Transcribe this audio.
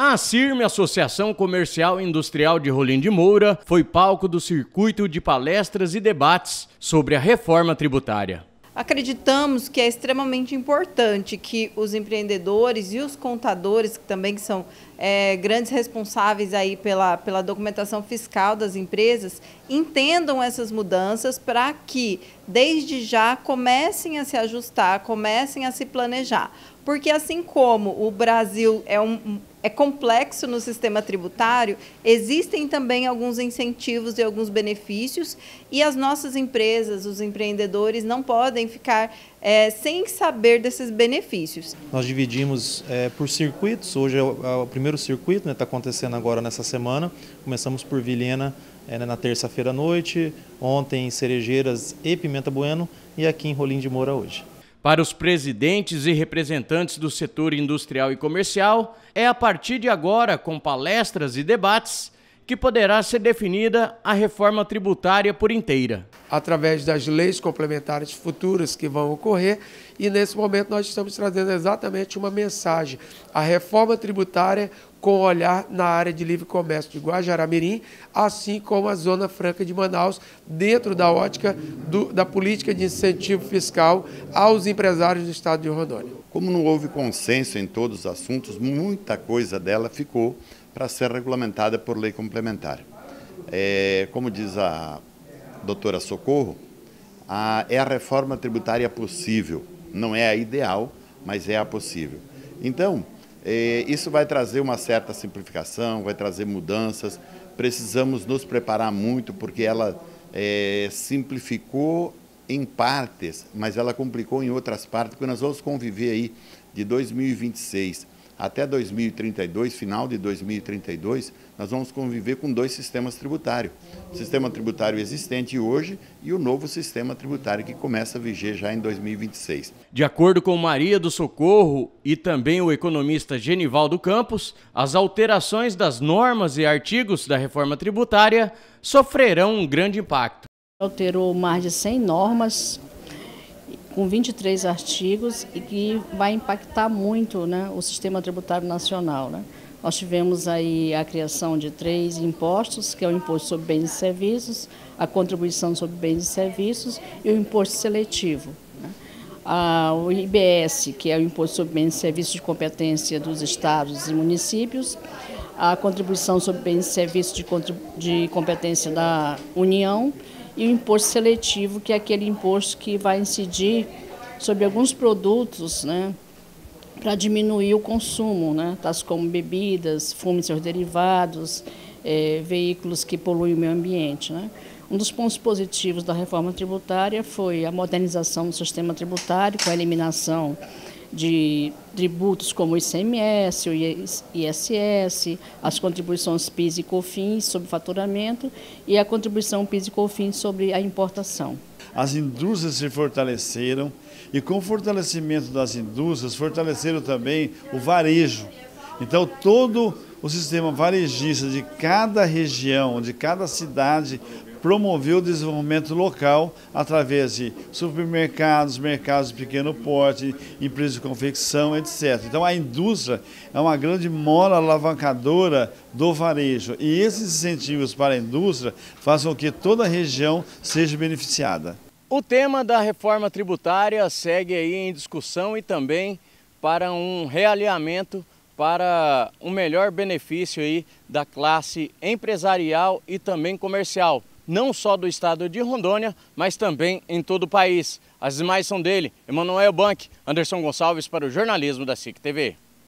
A CIRME, Associação Comercial e Industrial de Rolim de Moura, foi palco do circuito de palestras e debates sobre a reforma tributária. Acreditamos que é extremamente importante que os empreendedores e os contadores, que também são grandes responsáveis aí pela documentação fiscal das empresas, entendam essas mudanças para que, desde já, comecem a se ajustar, comecem a se planejar. Porque assim como o Brasil é complexo no sistema tributário, existem também alguns incentivos e alguns benefícios, e as nossas empresas, os empreendedores, não podem ficar sem saber desses benefícios. Nós dividimos por circuitos. Hoje é o primeiro circuito, está acontecendo agora nessa semana. Começamos por Vilhena na terça-feira à noite, ontem em Cerejeiras e Pimenta Bueno, e aqui em Rolim de Moura hoje. Para os presidentes e representantes do setor industrial e comercial, é a partir de agora, com palestras e debates, que poderá ser definida a reforma tributária por inteira. Através das leis complementares futuras que vão ocorrer, e nesse momento nós estamos trazendo exatamente uma mensagem. A reforma tributária com olhar na área de livre comércio de Guajará-Mirim, assim como a Zona Franca de Manaus, dentro da ótica da política de incentivo fiscal aos empresários do estado de Rondônia. Como não houve consenso em todos os assuntos, muita coisa dela ficou para ser regulamentada por lei complementar. Como diz a doutora Socorro, é a reforma tributária possível, não é a ideal, mas é a possível. Então, isso vai trazer uma certa simplificação, vai trazer mudanças. Precisamos nos preparar muito, porque ela simplificou em partes, mas ela complicou em outras partes, porque nós vamos conviver aí de 2026 até 2032, final de 2032, nós vamos conviver com dois sistemas tributários. O sistema tributário existente hoje e o novo sistema tributário que começa a viger já em 2026. De acordo com Maria do Socorro e também o economista Genivaldo Campos, as alterações das normas e artigos da reforma tributária sofrerão um grande impacto. Alterou mais de 100 normas, com 23 artigos, e que vai impactar muito o sistema tributário nacional. Nós tivemos aí a criação de 3 impostos, que é o imposto sobre bens e serviços, a contribuição sobre bens e serviços e o imposto seletivo. O IBS, que é o imposto sobre bens e serviços de competência dos estados e municípios, a contribuição sobre bens e serviços de competência da União, e o imposto seletivo, que é aquele imposto que vai incidir sobre alguns produtos, para diminuir o consumo, tais como bebidas, fumo e seus derivados, veículos que poluem o meio ambiente. Um dos pontos positivos da reforma tributária foi a modernização do sistema tributário, com a eliminação de tributos como o ICMS, o ISS, as contribuições PIS e COFINS sobre faturamento e a contribuição PIS e COFINS sobre a importação. As indústrias se fortaleceram, e com o fortalecimento das indústrias, fortaleceram também o varejo. Então, todo o sistema varejista de cada região, de cada cidade, promoveu o desenvolvimento local através de supermercados, mercados de pequeno porte, empresas de confecção, etc. Então a indústria é uma grande mola alavancadora do varejo, e esses incentivos para a indústria fazem com que toda a região seja beneficiada. O tema da reforma tributária segue aí em discussão, e também para um realinhamento para um melhor benefício aí da classe empresarial e também comercial, não só do estado de Rondônia, mas também em todo o país. As imagens são dele, Emanuel Bank, Anderson Gonçalves para o jornalismo da SIC TV.